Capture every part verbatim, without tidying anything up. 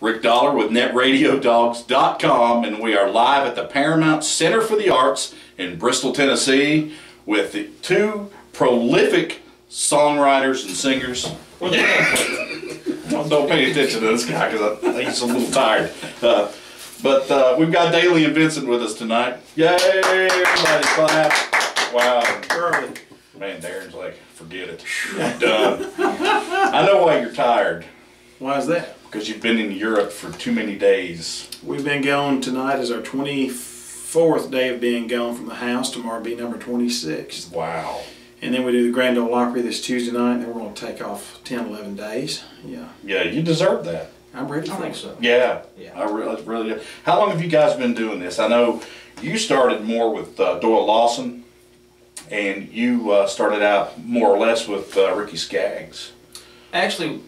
Rick Dollar with Net Radio Dogs dot com, and we are live at the Paramount Center for the Arts in Bristol, Tennessee, with the two prolific songwriters and singers. Don't, don't pay attention to this guy because I think he's a little tired. Uh, but uh, we've got Dailey and Vincent with us tonight. Yay! Everybody clap. Wow. Early. Man, Darren's like, forget it. I'm done. I know why you're tired. Why is that? Because you've been in Europe for too many days. We've been gone. Tonight is our twenty-fourth day of being gone from the house. Tomorrow will be number twenty-six. Wow. And then we do the Grand Ole Opry this Tuesday night, and then we're going to take off ten, eleven days. Yeah. Yeah, you deserve that. I'm ready. I think so. Yeah. Yeah. I really, really. How long have you guys been doing this? I know you started more with uh, Doyle Lawson, and you uh, started out more or less with uh, Ricky Skaggs. Actually.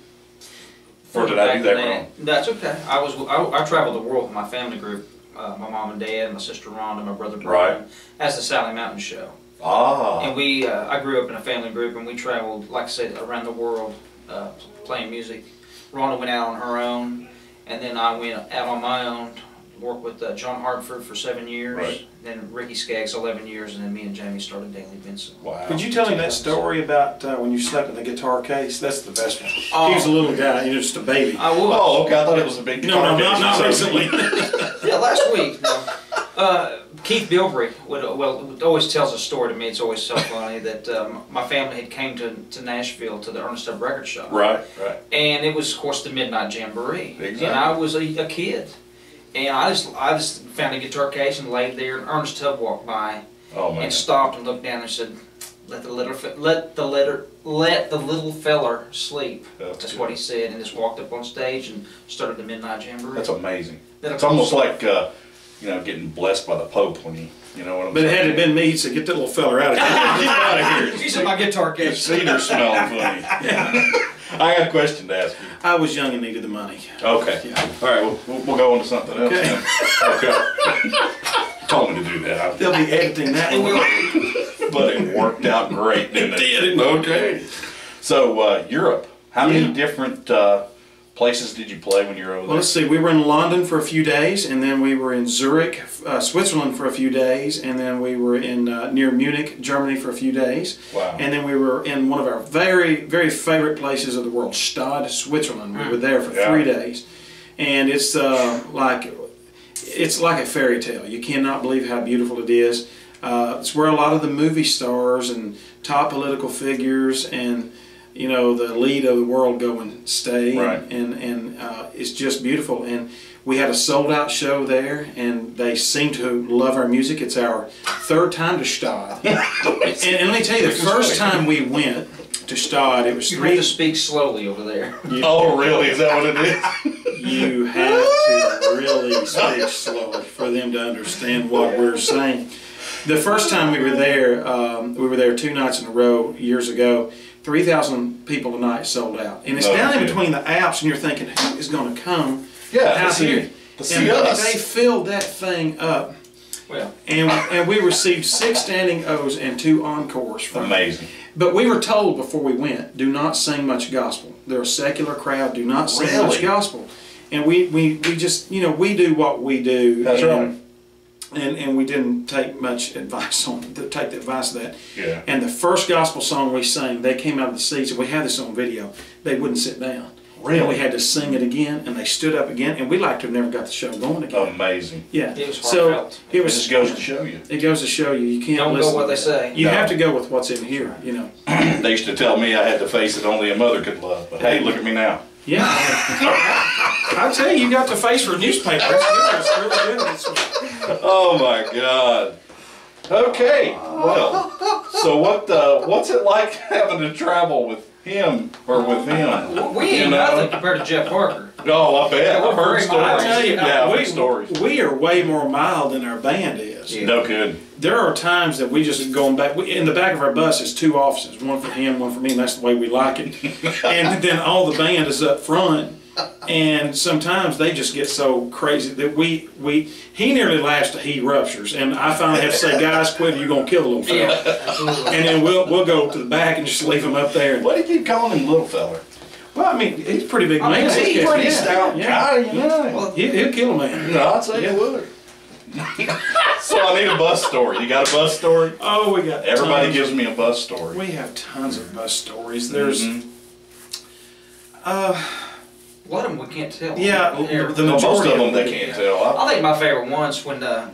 Or did I do that wrong? That's okay. I was I, I traveled the world with my family group, uh, my mom and dad, my sister Rhonda, my brother Brian. Right. That's the Sally Mountain Show. Ah. And we uh, I grew up in a family group, and we traveled, like I said, around the world uh, playing music. Rhonda went out on her own, and then I went out on my own. Worked with uh, John Hartford for seven years, right. Then Ricky Skaggs eleven years, and then me and Jamie started Dailey Vincent. Wow! Could you tell me that story about uh, when you slept in the guitar case? That's the best one. Oh. He was a little guy, you know, just a baby. I was. Oh, okay. I thought it was a big guitar. No, no, not no, recently. Yeah, last week. No. Uh, Keith Bilbrey would uh, well always tells a story to me. It's always so funny that um, my family had came to to Nashville to the Ernest Tubb record shop. Right, right. And it was, of course, the Midnight Jamboree, exactly. And I was a, a kid. And I just, I just found a guitar case and laid there, and Ernest Tubb walked by, oh, and stopped and looked down and said, "Let the little, let the letter, let the little feller sleep." That's, That's what he said, and just walked up on stage and started the Midnight Jamboree. That's amazing. That it's almost like, uh, you know, getting blessed by the Pope when he, you know what I'm but saying. But had it been me, he'd say, "Get that little feller out of here! Get out of here!" He said, "My guitar case." The cedar smelling funny. Yeah. I got a question to ask you. I was young and needed the money. Okay. Yeah. All right, we'll, we'll, we'll go on to something else. Okay. Okay. Told me to do that. They'll be editing that one. But it worked out great, didn't it? It did. Okay. So, uh, Europe. How yeah. many different uh, places did you play when you were over there? Well, let's see. We were in London for a few days, and then we were in Zurich, uh, Switzerland for a few days, and then we were in uh, near Munich, Germany for a few days. Wow. And then we were in one of our very, very favorite places of the world, Gstaad, Switzerland. We were there for yeah. three days. And it's uh, like it's like a fairy tale. You cannot believe how beautiful it is. Uh, it's where a lot of the movie stars and top political figures and you know, the lead of the world go and stay, right. and, and uh, it's just beautiful. And we had a sold-out show there, and they seem to love our music. It's our third time to Gstaad. and, and let me tell you, the first time we went to Gstaad, it was three... You have to speak slowly over there. You, oh, really? Is that what it is? You have to really speak slowly for them to understand what we're saying. The first time we were there, um, we were there two nights in a row years ago, three thousand people tonight sold out. And it's oh, down in between the Alps, and you're thinking, who is going to come yeah, out here? See, and us. They filled that thing up. Well. And, and we received six standing O's and two encores from amazing. Them. But we were told before we went, do not sing much gospel. They're a secular crowd. Do not sing really? Much gospel. And we, we, we just, you know, we do what we do. That's and, right. And, and we didn't take much advice on take the advice of that. Yeah. And the first gospel song we sang, they came out of the seats, and we had this on video. They wouldn't sit down. Really? And we had to sing it again, and they stood up again, and we like to have never got the show going again. Amazing. Yeah. It was heartfelt. So it was, it just goes to show you. It goes to show you. You can't don't listen. Don't go what they say. You no. have to go with what's in here. You know. They used to tell me I had the face that only a mother could love, but hey, look at me now. Yeah. I tell you, you got the face for newspapers. It's really good. It's oh my God! Okay, well, so what? Uh, what's it like having to travel with him or with him? We ain't nothing compared to Jeff Parker. No, I bet. Yeah, I've heard stories. I tell you, yeah, we, I've heard stories. We are way more mild than our band is. Yeah. No good. There are times that we just going back we, in the back of our bus is two offices, one for him, one for me, and that's the way we like it. And then all the band is up front. And sometimes they just get so crazy that we, we he nearly laughs till he ruptures, and I finally have to say, guys, quit or you're going to kill the little fella. Yeah, and then we'll, we'll go to the back and just leave him up there. Why do you keep calling him little fella? Well, I mean, he's a pretty big I man. Mean, he's a pretty yeah. stout yeah. guy. You know? Yeah. Well, he'll, he'll kill a man. No, I'd say yeah. he would. So I need a bus story. You got a bus story? Oh, we got. Everybody tons. gives me a bus story. We have tons of bus stories. There's. Mm-hmm. Uh, a lot of them we can't tell. Yeah, the, the most of them, them they can't tell. I, I think my favorite one's when the.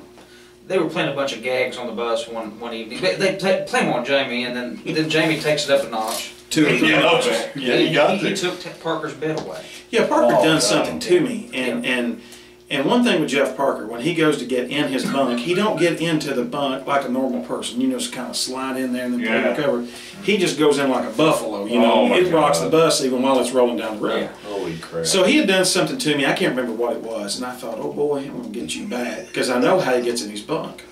They were playing a bunch of gags on the bus one one evening. They, they play them on Jamie, and then then Jamie takes it up a notch. Two or three notches. Yeah, you got to. He took Parker's bed away. Yeah, Parker oh, done God. something to me, and yeah. and and one thing with Jeff Parker, when he goes to get in his bunk, he don't get into the bunk like a normal person. You know, just kind of slide in there and then yeah. recover. He just goes in like a buffalo. You know, oh, it rocks the bus even while it's rolling down the road. Yeah. Holy crap! So he had done something to me. I can't remember what it was, and I thought, oh boy, I'm gonna get you bad, because I know how he gets in his bunk.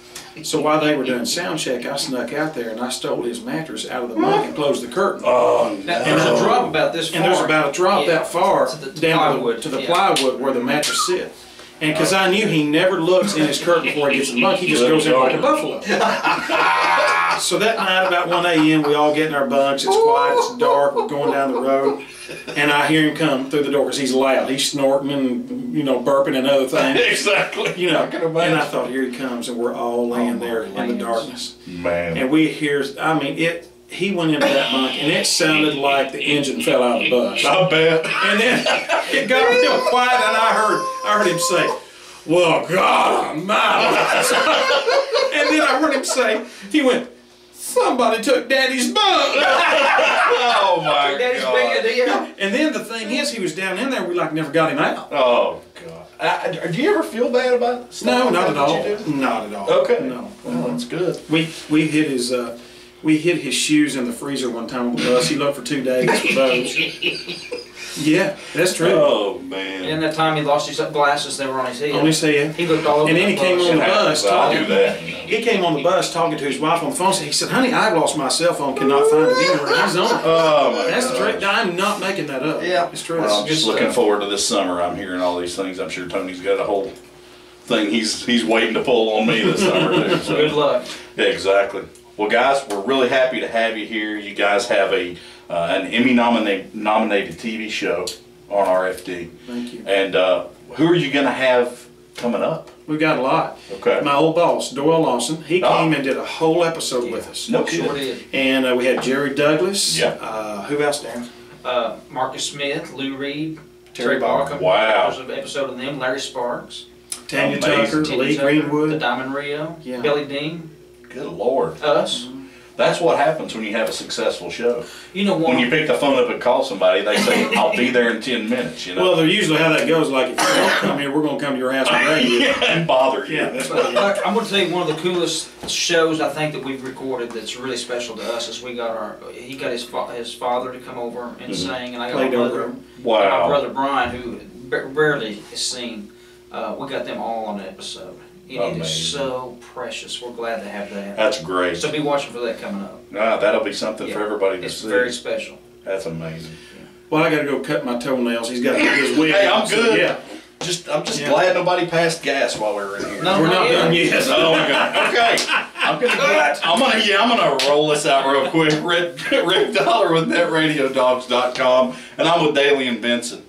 So while they were doing sound check, I snuck out there and I stole his mattress out of the bunk and closed the curtain. Oh, no. Now, there's a drop about this far. And there's about a drop yeah. that far to the down plywood, to the yeah. plywood where the mattress sit. And because I knew he never looks in his curtain before he gets in the bunk, he just goes in like a buffalo. So that night, about one A M, we all get in our bunks. It's quiet, it's dark, we're going down the road. And I hear him come through the door because he's loud. He's snorting and, you know, burping and other things. Exactly. You know, I can imagine. And I thought, here he comes, and we're all laying oh, there in hands. the darkness. Man. And we hear, I mean, it. He went into that bunk, and it sounded like the engine fell out of the bus. I bet. And then it got real quiet, and I heard, I heard him say, "Well, God Almighty." And then I heard him say, he went, "Somebody took Daddy's bunk." Oh my Daddy's God! Bed, yeah. And then the thing is, he was down in there. We like never got him out. Oh God! I, do you ever feel bad about stuff? No, not at all. Not at all. Okay. No. Well, that's good. We we hit his. Uh, We hid his shoes in the freezer one time on the bus. He looked for two days for those. Yeah, that's true. Oh, man. And that time he lost his glasses, they were on his head. On his head. He looked all over the bus. And then he came on the bus talking. I do that. He came on the bus talking to his wife on the phone. He said, "Honey, I've lost my cell phone. Cannot find it anywhere." He's on it. Oh, my God. That's the trick. I'm not making that up. Yeah. It's true. Well, I'm just looking forward to this summer. I'm hearing all these things. I'm sure Tony's got a whole thing he's, he's waiting to pull on me this summer, too. So. Good luck. Yeah, exactly. Well, guys, we're really happy to have you here. You guys have a uh, an Emmy nominated nominated T V show on R F D. Thank you. And uh, who are you going to have coming up? We've got a lot. Okay. My old boss, Doyle Lawson, he oh. came and did a whole episode yeah. with us. No kidding. And uh, we had Jerry Douglas. Yeah. Uh, who else, Darrin? Uh, Marcus Smith, Lou Reed, Terry Barclay. Wow. There's an episode of them. Larry Sparks. Tanya Tucker, Lee Greenwood, the Diamond Rio, yeah. Billy Dean. Good Lord. Us. That's what happens when you have a successful show. You know, when you pick the phone up and call somebody, they say, "I'll be there in ten minutes." You know. Well, they're usually how that goes. Like, if you don't come here, we're going to come to your house and, you. yeah, and bother you. Yeah, that's but, like, I'm going to tell you one of the coolest shows I think that we've recorded. That's really special to us. Is we got our he got his fa his father to come over and mm-hmm. sing, and I got my brother, wow. and my brother Brian, who rarely is seen. Uh, we got them all on the episode. It Amazing. is so precious. We're glad to have that. That's great. So be watching for that coming up. Ah, that'll be something yeah. for everybody to it's see. It's very special. That's amazing. Yeah. Well, I got to go cut my toenails. He's got to get his wig. Hey, I'm good. So, yeah. Just, I'm just yeah. glad nobody passed gas while we were in here. No, we're not done yet. Oh my God. Okay. I'm gonna. Go I'm gonna. Yeah, I'm gonna roll this out real quick. Rick, Rick Dollar with Net Radio Dogs dot com, and I'm with Dailey and Vincent.